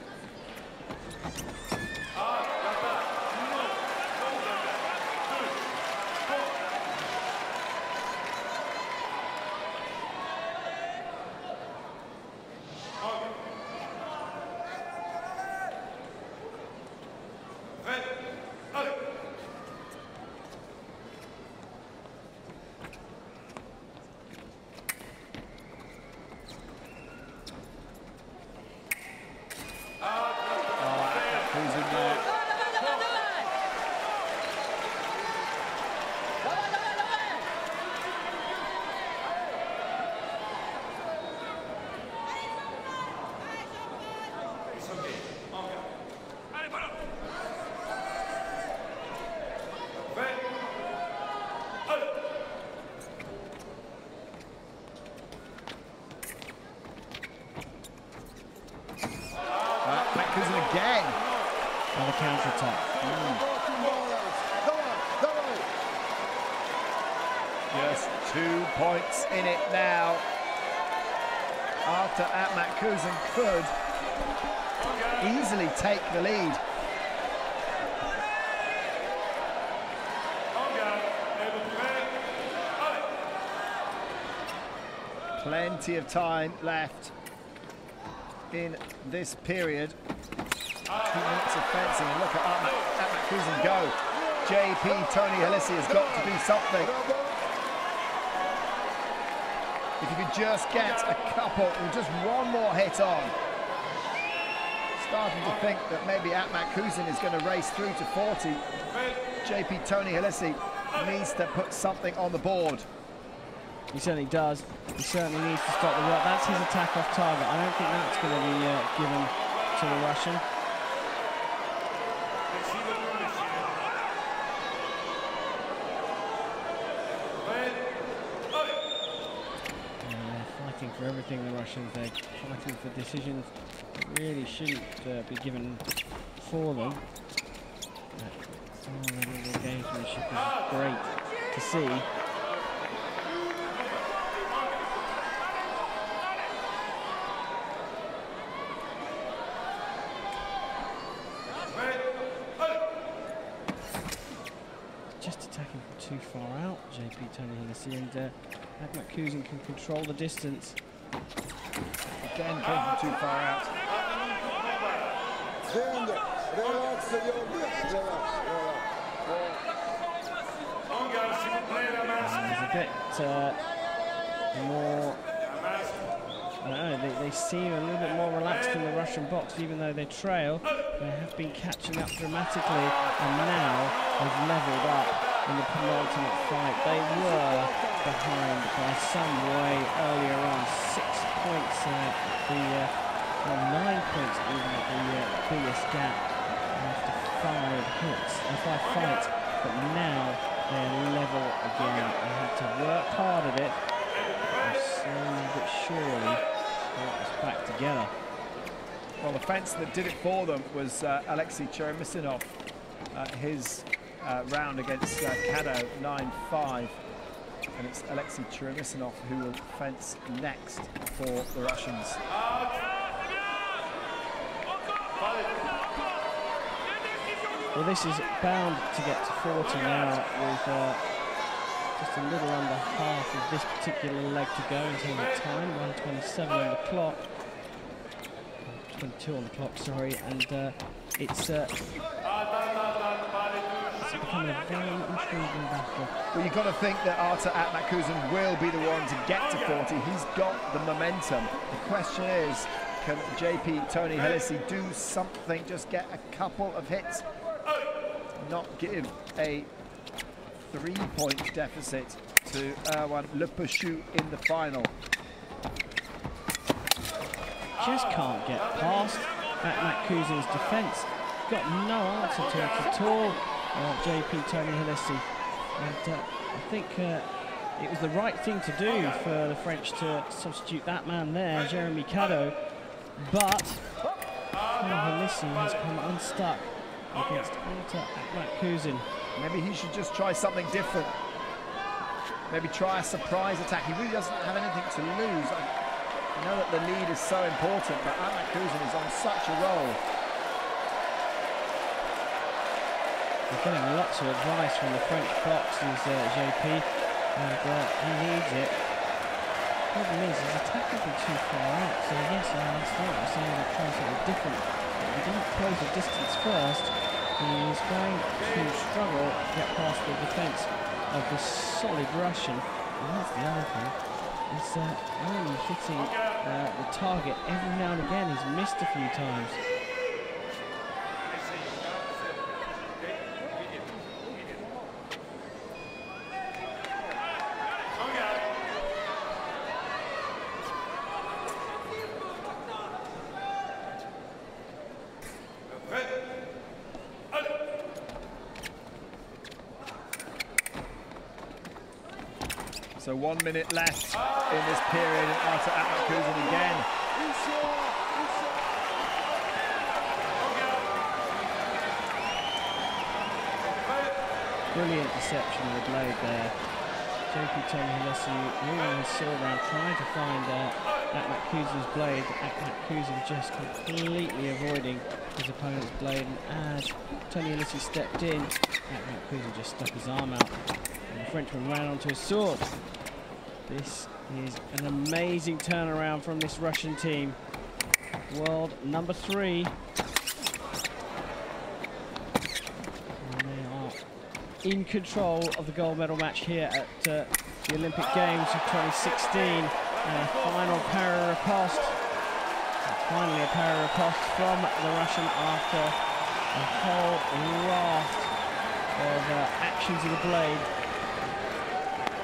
In it now, after Akhmatkhuzin could easily take the lead. Plenty of time left in this period. Two minutes of fencing, and look at Akhmatkhuzin go. J P Tony Pylissi has got to do something. If you could just get a couple, or just one more hit on. Starting to think that maybe Akhmatkhuzin is going to race through to forty. J P Tony Pylissi needs to put something on the board. He certainly does. He certainly needs to stop the work. That's his attack off target. I don't think that's going to be uh, given to the Russian. For everything, the Russians, they're fighting for decisions that really shouldn't uh, be given for them. But, oh, the gamesmanship is great to see. Just attacking from too far out, J P Tony Pylissi, and uh, Akhmatkhuzin can control the distance. Again, going from too far out. There's a bit uh, more... I don't know, they, they seem a little bit more relaxed in the Russian box, even though they trail. They have been catching up dramatically, and now they've levelled up in the penultimate fight. They were behind by some way earlier on, six points at the, uh, well, nine points even at the uh, biggest gap after five hits, uh, five fights, but now they're level again. They had to work hard at it, and slowly but surely brought us back together. Well, the fence that did it for them was uh, Alexei Cheremisinov. Uh, his uh, round against uh, Cadot, nine five. And it's Alexei Cheremisinov who will fence next for the Russians. Well, this is bound to get to forty now with uh, just a little under half of this particular leg to go in terms of time. one twenty-seven on the clock. twenty-two on the clock, sorry. And uh, it's... Uh, Well, you've got to think that Artur Akhmatkhuzin will be the one to get to forty. He's got the momentum. The question is, can J P Tony Pylissi do something, just get a couple of hits, not give a three-point deficit to Erwan Le Pechoux in the final? Just can't get past Akhmatkhuzin's defence. Got no answer to it at all. Uh, J P Tony Pylissi, and uh, I think uh, it was the right thing to do for the French to substitute that man there, Jérémy Cadot, but Tony Pylissi has come unstuck against Artur Akhmatkhuzin. Maybe he should just try something different. Maybe try a surprise attack. He really doesn't have anything to lose. I know that the lead is so important, but Akhmatkhuzin is on such a roll. We're getting lots of advice from the French boxers, uh, J P, and uh, he needs it. The problem is, his attack would be too far out, so yes, I understand what you're saying, that try something different. But if he doesn't close the distance first, he is going to struggle to get past the defence of the solid Russian. And that's the other thing, it's uh, only hitting uh, the target every now and again. He's missed a few times. So one minute left in this period, and Artur Akhmatkhuzin again. Brilliant deception with Blade there. J P Tony Pylissi moving his sword around, trying to find uh, Akhmatkuzin's blade. Akhmatkhuzin just completely avoiding his opponent's blade, and as Tony Pylissi stepped in, Akhmatkhuzin just stuck his arm out. And the Frenchman ran onto his sword. This is an amazing turnaround from this Russian team. World number three. And they are in control of the gold medal match here at uh, the Olympic Games of twenty sixteen. And a final para riposte. Finally a para riposte from the Russian after a whole raft of uh, actions of the blade.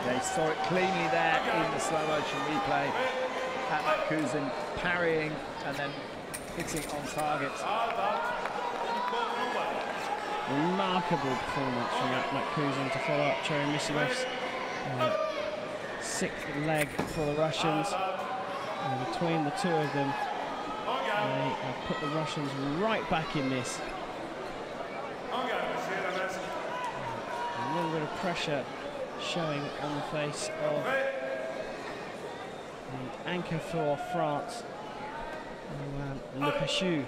They saw it cleanly there in the slow motion replay. Akhmatkhuzin parrying and then hitting on target. Remarkable performance from Akhmatkhuzin to follow up Cheremisinov's uh, sixth leg for the Russians. And between the two of them, they have put the Russians right back in this. A little bit of pressure showing on the face of the anchor for France, Erwan Le Pechoux.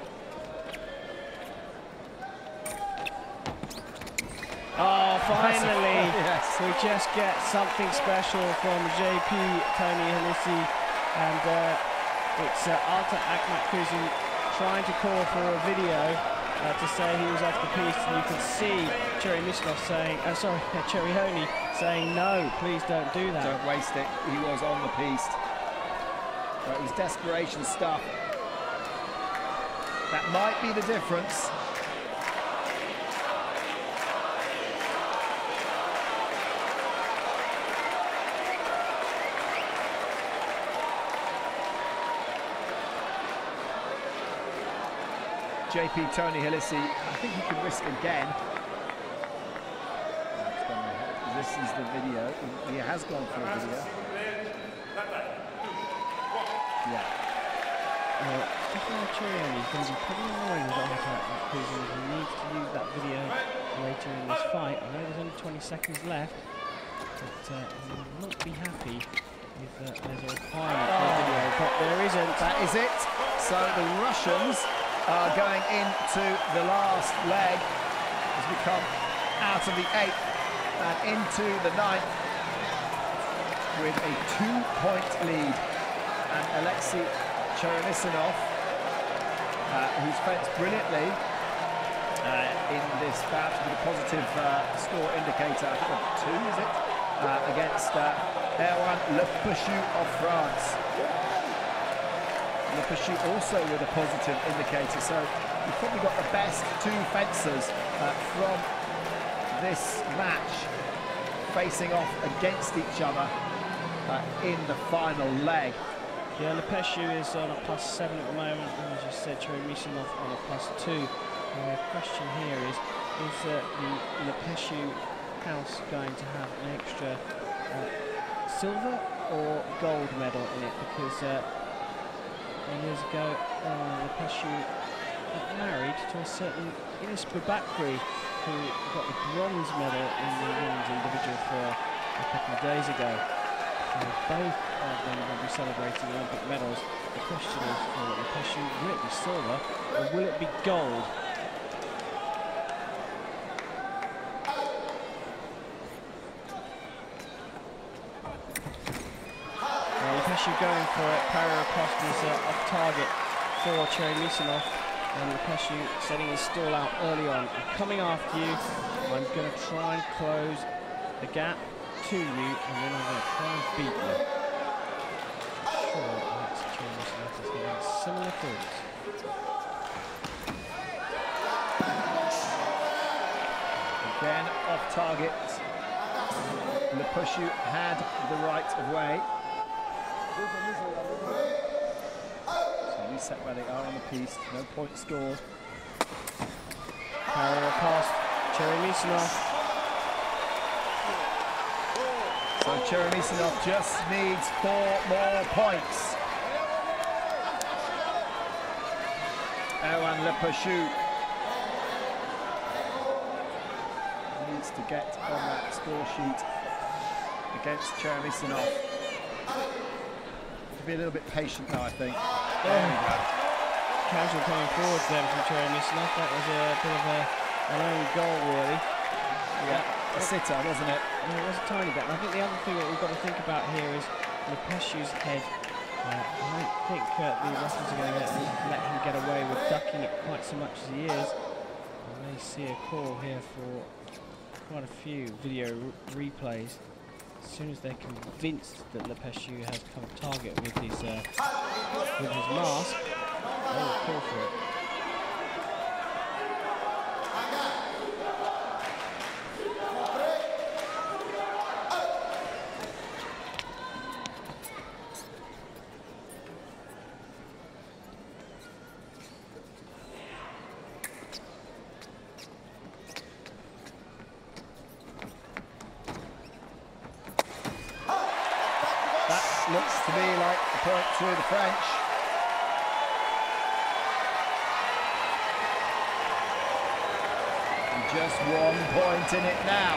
Oh, finally, yes. We just get something special from J P Tony Pylissi, and uh, it's uh, Artur Akhmatkhuzin trying to call for a video. Uh, to say he was off the piece, and you can see Cheremisinov saying, uh, sorry, uh, Cerioni saying, no, please don't do that. Don't waste it, he was on the piece. But it was desperation stuff. That might be the difference. J P Tony Pylissi, I think he could risk again. This is the video. He has gone for a video. Yeah. Well, Stefano Cerioni is going to be pretty annoying with Artur Akhmatkhuzin. We need to use that video later in this fight. I know there's only twenty seconds left, but uh, he will not be happy if uh, there's a requirement for the video, but there isn't. That is it. So the Russians are going into the last leg as we come out of the eighth and into the ninth with a two-point lead. And Alexei Cheremisinov, uh, who's fenced brilliantly uh, in this bout with a positive uh, score indicator, I think two, is it? Uh, against uh, Erwan Le Pechoux of France. Le Pechoux also with a positive indicator, so you've probably got the best two fencers uh, from this match facing off against each other uh, in the final leg. Yeah, Le Pechoux is on a plus seven at the moment, and as you said, Cheremisinov on a plus two. And the question here is, is uh, the Le Pechoux house going to have an extra uh, silver or gold medal in it? Because uh, years ago, uh, Le Pechoux got married to a certain Ines Bakri, who got the bronze medal in the women's individual for a couple of days ago. So both of them will be celebrating Olympic medals. The question is, will it be, will it be silver or will it be gold? Well, Le Pechoux going for it. Parry across was uh, off target for Cheremisinov. And Le Pechoux setting his stall out early on. I'm coming after you. I'm going to try and close the gap to you, and then I'm going to try and beat you. I'm sure that's Cheremisinov is going to have similar thoughts. Again, off target. Le Pechoux had the right of way. Set where they are on the piece, no point scored. Parallel pass, Cheremisinov. So Cheremisinov just needs four more points. Erwan Le Pechoux needs to get on that score sheet against Cheremisinov. Be a little bit patient now, I think. Casual coming forward then from Cheremisinov. That was a bit of a, an own goal, really. Yeah, that, a sitter, wasn't it? Yeah, it was a tiny bit. And I think the other thing that we've got to think about here is Le Pechoux's head. Uh, I don't think uh, the Russians are going to let him get away with ducking it quite so much as he is. I may see a call here for quite a few video re replays as soon as they're convinced that Le Pechoux has come target with his uh, with his mask. They will call for it. Looks to me like a point to the French. And just one point in it now.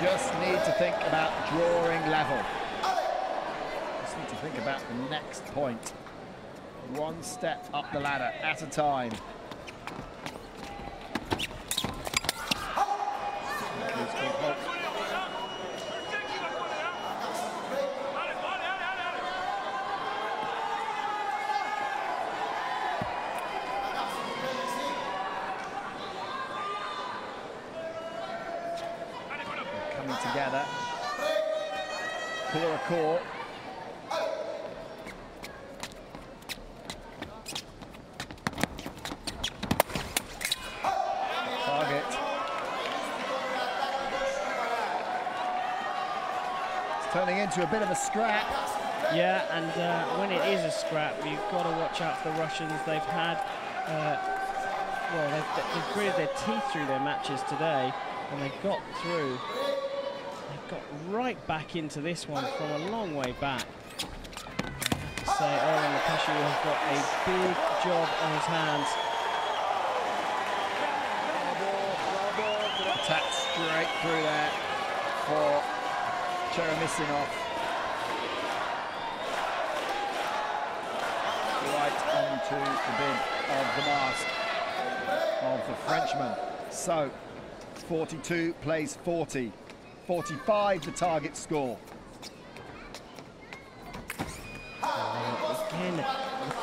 Just need to think about drawing level. Just need to think about the next point. One step up the ladder at a time. Together, core a core. Target. It's turning into a bit of a scrap. Yeah, and uh, when it is a scrap, you've got to watch out for the Russians. They've had, uh, well, they've, they've gritted their teeth through their matches today, and they got through. They got right back into this one from a long way back. I have to say, Erwan Le Pechoux has got a big job on his hands. Tapped straight through there for Cheremisinov. Right onto the big of the mask of the Frenchman. So, forty-two plays forty. forty-five the target score. And again, the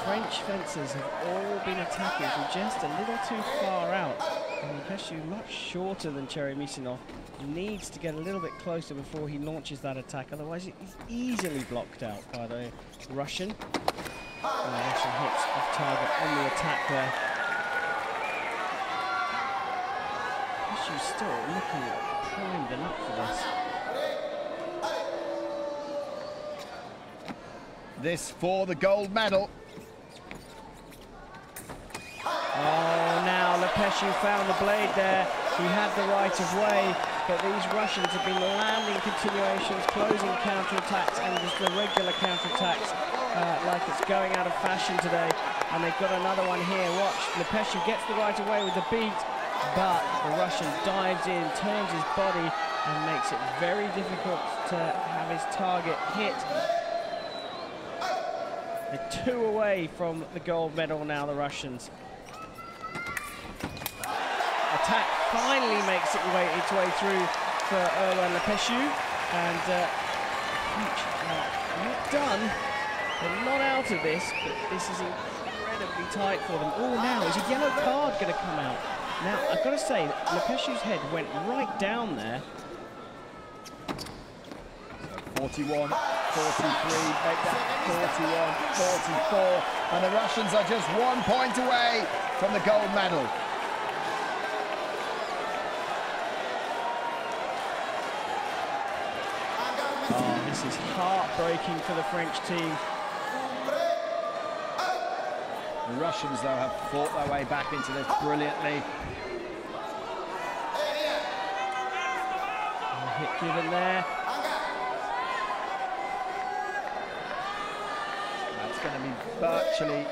French fencers have all been attacking from just a little too far out. And Le Pechoux, much shorter than Cheremisinov, needs to get a little bit closer before he launches that attack, otherwise he's easily blocked out by the Russian. And the Russian hits off target on the attack there. Le Pechoux still looking primed and up for this. This for the gold medal. Le Pechoux found the blade there. He had the right of way, but these Russians have been landing continuations, closing counterattacks, and just the regular counterattacks uh, like it's going out of fashion today. And they've got another one here. Watch, Le Pechoux gets the right of way with the beat, but the Russian dives in, turns his body, and makes it very difficult to have his target hit. They're two away from the gold medal now, the Russians. Attack finally makes it way, its way through for Erwan Le Pechoux, and uh, huge, uh, not done, they're not out of this, but this is incredibly tight for them. Oh, now is a yellow card going to come out? Now, I've got to say, Le Pechoux's head went right down there. forty-one, forty-three, make that forty-one, forty-four, and the Russians are just one point away from the gold medal. Oh, this is heartbreaking for the French team. The Russians, though, have fought their way back into this brilliantly. A hit given there. That's going to be virtually...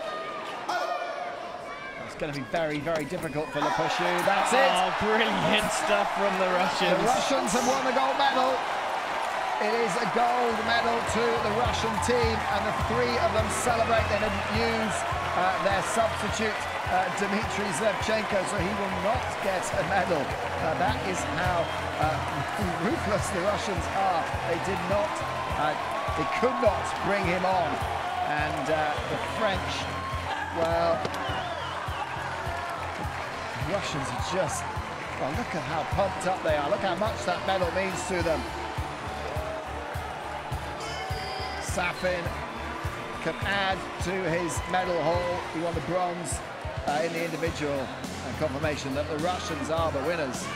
That's going to be very, very difficult for Le Pechoux. That's it! Oh, brilliant stuff from the Russians. The Russians have won the gold medal. It is a gold medal to the Russian team, and the three of them celebrate. They didn't use uh, their substitute, uh, Dmitry Zerubchenko, so he will not get a medal. Uh, that is how uh, ruthless the Russians are. They did not, uh, they could not bring him on. And uh, the French, well, the Russians are just, well, look at how pumped up they are. Look how much that medal means to them. Safin can add to his medal haul. He won the bronze uh, in the individual, and confirmation that the Russians are the winners.